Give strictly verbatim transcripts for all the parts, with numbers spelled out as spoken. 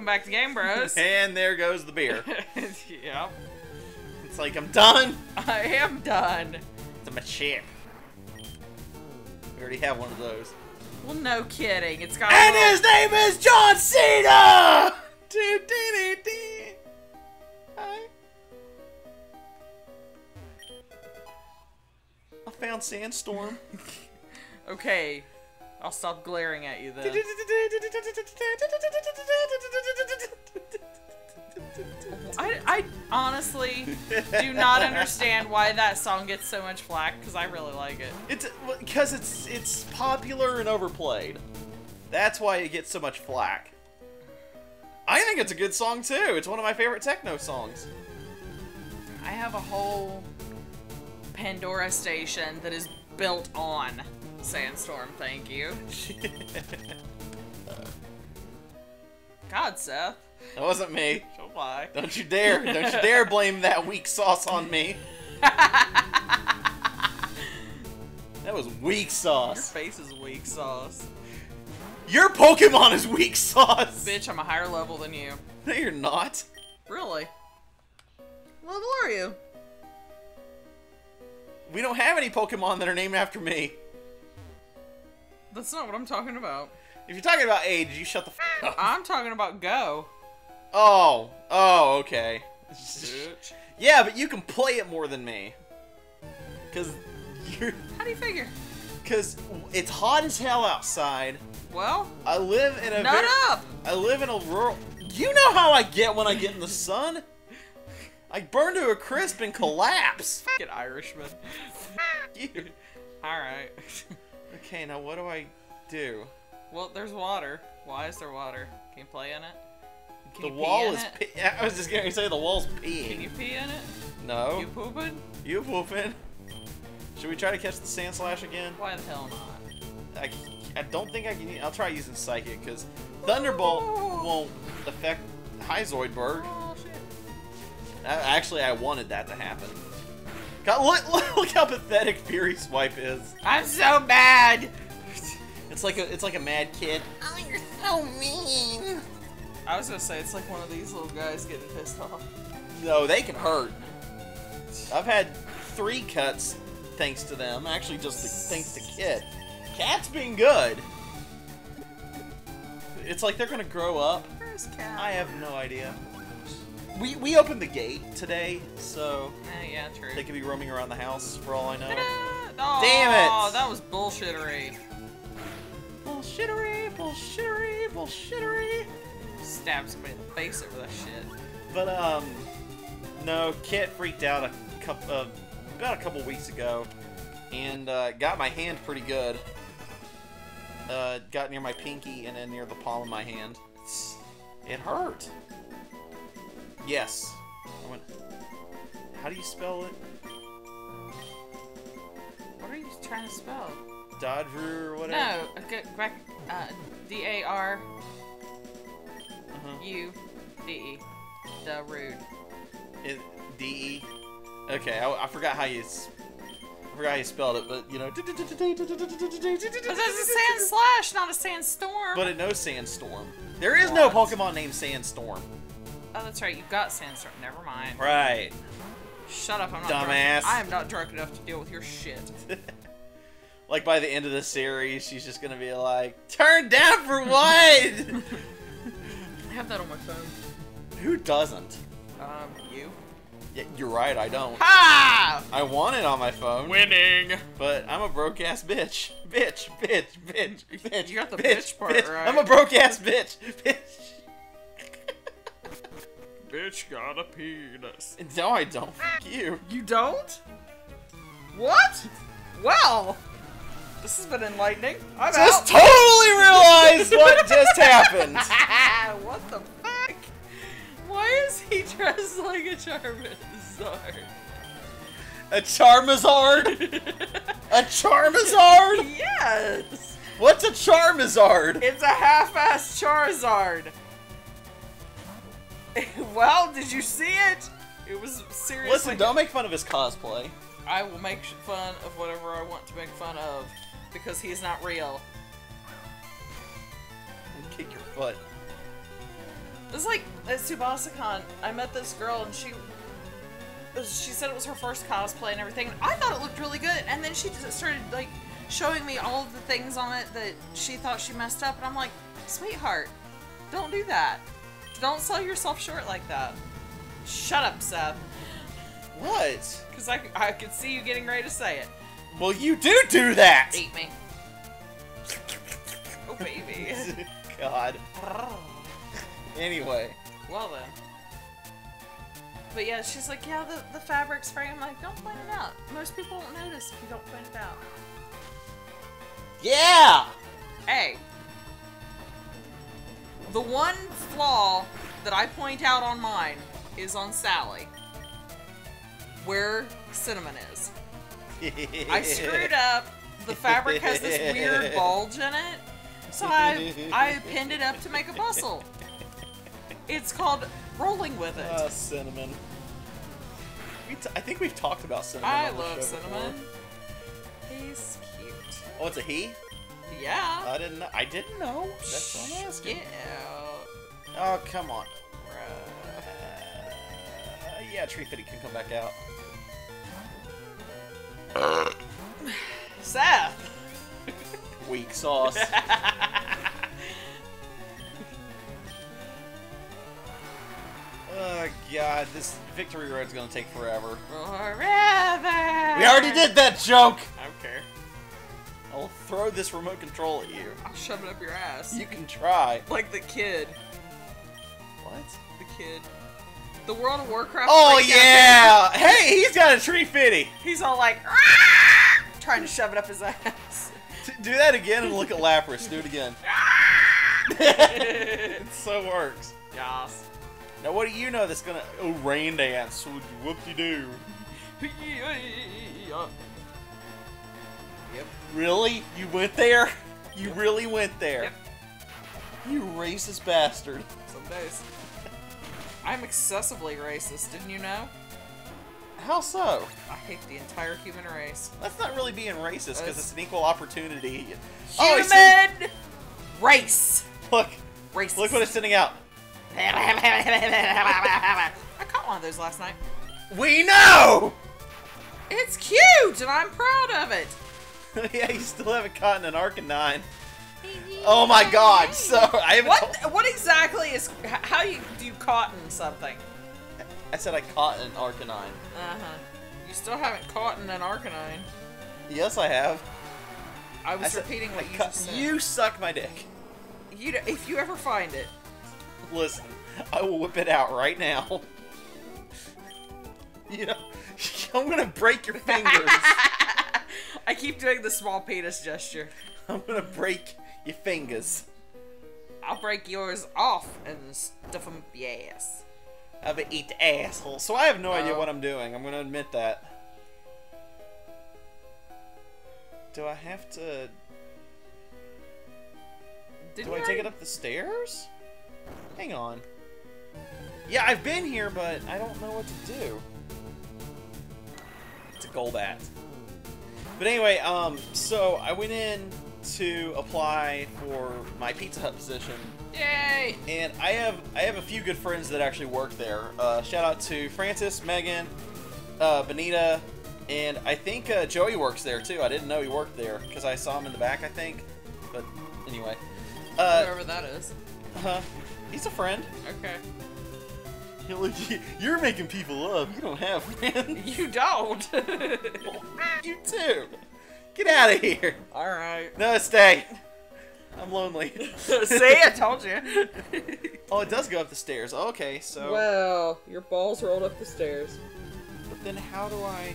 welcome back to Game Bros. And there goes the beer. Yep. It's like, I'm done. I am done. It's my chip. We already have one of those. Well, no kidding. It's got. And his name is John Cena. Do do do do. Hi. I found Sandstorm. Okay, I'll stop glaring at you then. I, I honestly do not understand why that song gets so much flack, because I really like it. It's because it's it's popular and overplayed. That's why it gets so much flack. I think it's a good song too. It's one of my favorite techno songs. I have a whole Pandora station that is built on Sandstorm. Thank you. God, Seth. That wasn't me. Oh my. Don't you dare. Don't you dare blame that weak sauce on me. That was weak sauce. Your face is weak sauce. Your Pokemon is weak sauce. Bitch, I'm a higher level than you. No, you're not. Really? What level are you? We don't have any Pokemon that are named after me. That's not what I'm talking about. If you're talking about age, you shut the f up. I'm talking about Go. Oh. Oh, okay. Yeah, but you can play it more than me. Because you're... How do you figure? Because it's hot as hell outside. Well, I live in a... Nut up! I live in a rural... You know how I get when I get in the sun? I burn to a crisp and collapse. Get Irishman. You. Alright. Okay, now what do I do? Well, there's water. Why is there water? Can you play in it? Can the you wall pee is pee- I was just gonna say the wall's peeing. Can you pee in it? No. You pooping? You pooping. Should we try to catch the sand slash again? Why the hell not? I, I don't think I can- I'll try using Psychic, because Thunderbolt Ooh. won't affect Hyzoidberg. Oh, shit. I, actually, I wanted that to happen. God, look, look how pathetic Fury Swipe is. I'm so mad! It's like a, it's like a mad kid. Oh, you're so mean! I was gonna say, it's like one of these little guys getting pissed off. No, they can hurt. I've had three cuts thanks to them. Actually, just to, thanks to Kit. Cat's been good. It's like they're gonna grow up. Where's Cat? I have no idea. We, we opened the gate today, so eh, yeah, true. They could be roaming around the house for all I know. Oh, damn it! Oh, that was bullshittery. Bullshittery, bullshittery, bullshittery. Stab somebody in the face over that shit. But um, no, Kit freaked out a couple uh, about a couple weeks ago, and uh, got my hand pretty good. Uh, got near my pinky and then near the palm of my hand. It hurt. Yes. I went, how do you spell it? What are you trying to spell? Darude or whatever? No, okay, back, uh, D A R U D E. Darude. D E? Okay, I, I forgot how you I forgot how you spelled it, but you know. But that's a sand slash, not a sandstorm. But a no sandstorm. There is what? No Pokemon named Sandstorm. Oh, that's right. You got Sandstorm. Never mind. Right. Shut up. I'm not dumbass. Drunk. I am not drunk enough to deal with your shit. Like by the end of the series, she's just gonna be like, "Turn down for what?" I have that on my phone. Who doesn't? Um, you. Yeah, you're right. I don't. Ha! I want it on my phone. Winning. But I'm a broke ass bitch. Bitch. Bitch. Bitch. Bitch. You got the bitch, bitch part bitch. Right. I'm a broke ass bitch. Bitch. Bitch got a penis. No, I don't. F you. You don't? What? Well, this has been enlightening. I'm just out. Totally realized what just happened. What the fuck? Why is he dressed like a Charmazard? A Charmazard? A Charmazard? Yes. What's a Charmazard? It's a half-assed Charizard. Well, did you see it? It was seriously... Listen, don't make fun of his cosplay. I will make fun of whatever I want to make fun of, because he is not real. Kick your foot. It's like at TsubasaCon, I met this girl and she she said it was her first cosplay and everything. I thought it looked really good, and then she just started like showing me all of the things on it that she thought she messed up, and I'm like, sweetheart, don't do that. Don't sell yourself short like that. Shut up, Seth. What? Because I, I could see you getting ready to say it. Well, you do do that! Eat me. Oh, baby. God. Anyway. Well, then. But yeah, she's like, yeah, the, the fabric's free. I'm like, don't point it out. Most people won't notice if you don't point it out. Yeah! Hey. The one flaw that I point out on mine is on Sally. Where Cinnamon is. I screwed up. The fabric has this weird bulge in it. So I, I pinned it up to make a bustle. It's called rolling with it. Oh, uh, Cinnamon. We t I think we've talked about Cinnamon. I love Cinnamon. Before. He's cute. Oh, it's a he? Yeah. I didn't know. I didn't know. That's what I'm asking. Yeah. Oh, come on. Uh, yeah, Tree Fitty can come back out. Seth! Weak sauce. Oh god, this Victory Road's gonna take forever. Forever! We already did that joke! I don't care. I'll throw this remote control at you. I'll shove it up your ass. You can try. Like the kid. What? The kid. The World of Warcraft. Oh yeah! Hey, he's got a Tree Fitty! He's all like, ah! Trying to shove it up his ass. Do that again and look at Lapras. Do it again. It so works. Yes. Now what do you know that's gonna... Oh, rain dance. Whoop-de-doo. Yep. Really? You went there? You yep. really went there? Yep. You racist bastard. Some days. I'm excessively racist, didn't you know? How so? I hate the entire human race. That's not really being racist, because it's an equal opportunity. Human oh, sent... race! Look. Racist. Look what it's sending out. I caught one of those last night. We know! It's cute, and I'm proud of it. Yeah, you still haven't caught an Arcanine. Oh my god, so I haven't What, told... what exactly is... How you do you cotton something? I said I caught an Arcanine. Uh-huh. You still haven't caught an Arcanine. Yes, I have. I was I repeating said, what I you just said. You suck my dick. You, if you ever find it. Listen, I will whip it out right now. You know, I'm gonna break your fingers. I keep doing the small penis gesture. I'm gonna break your fingers. I'll break yours off and stuff them up your ass. I've been eat the asshole. So I have no um, idea what I'm doing. I'm going to admit that. Do I have to... Do I take it up the stairs? Hang on. Yeah, I've been here, but I don't know what to do. It's a Golbat. But anyway, um, so I went in to apply for my Pizza Hut position. Yay! And I have I have a few good friends that actually work there. Uh, shout out to Francis, Megan, uh, Benita, and I think uh, Joey works there too. I didn't know he worked there because I saw him in the back, I think. But anyway, uh, whoever that is, huh? He's a friend. Okay. You're making people up. You don't have friends. You don't. Well, you too. Get out of here. All right. No, stay. I'm lonely. See, I told you. Oh, it does go up the stairs. Oh, okay, so... Wow, your balls rolled up the stairs. But then how do I...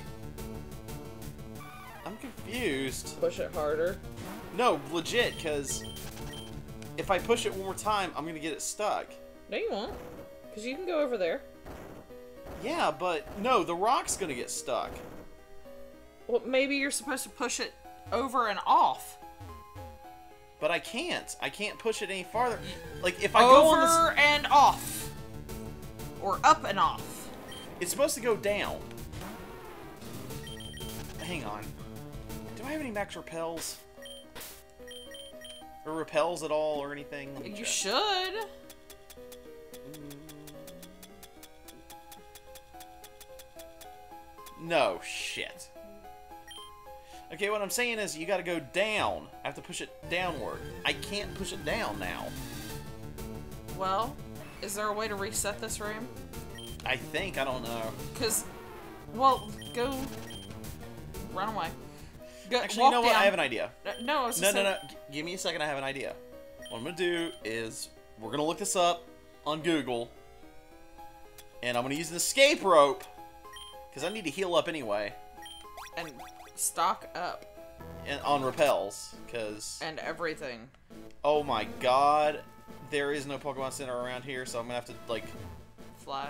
I'm confused. Push it harder? No, legit, because... If I push it one more time, I'm going to get it stuck. No, you won't. Because you can go over there. Yeah, but... No, the rock's going to get stuck. Well, maybe you're supposed to push it over and off. But I can't. I can't push it any farther. Like, if I go on this... Over and off. Or up and off. It's supposed to go down. Hang on. Do I have any max repels? Or repels at all or anything? You should. No shit. Okay, what I'm saying is you gotta go down. I have to push it downward. I can't push it down now. Well, is there a way to reset this room? I think, I don't know. Cause, well, go, run away. Go, Actually, you know down. what, I have an idea. No, I was just No, no, no, give me a second, I have an idea. What I'm gonna do is, we're gonna look this up on Google, and I'm gonna use an escape rope, cause I need to heal up anyway. And stock up. And on repels, cause... And everything. Oh my god, there is no Pokemon Center around here, so I'm gonna have to, like... Fly.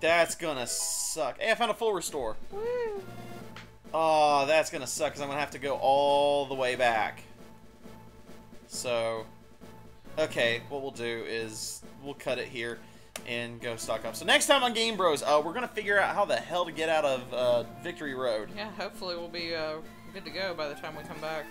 That's gonna suck. Hey, I found a full restore. Woo. Oh, that's gonna suck because I'm gonna have to go all the way back. So, okay, what we'll do is we'll cut it here and go stock up. So next time on Game Bros, uh, we're gonna figure out how the hell to get out of uh, Victory Road. Yeah, hopefully we'll be uh, good to go by the time we come back.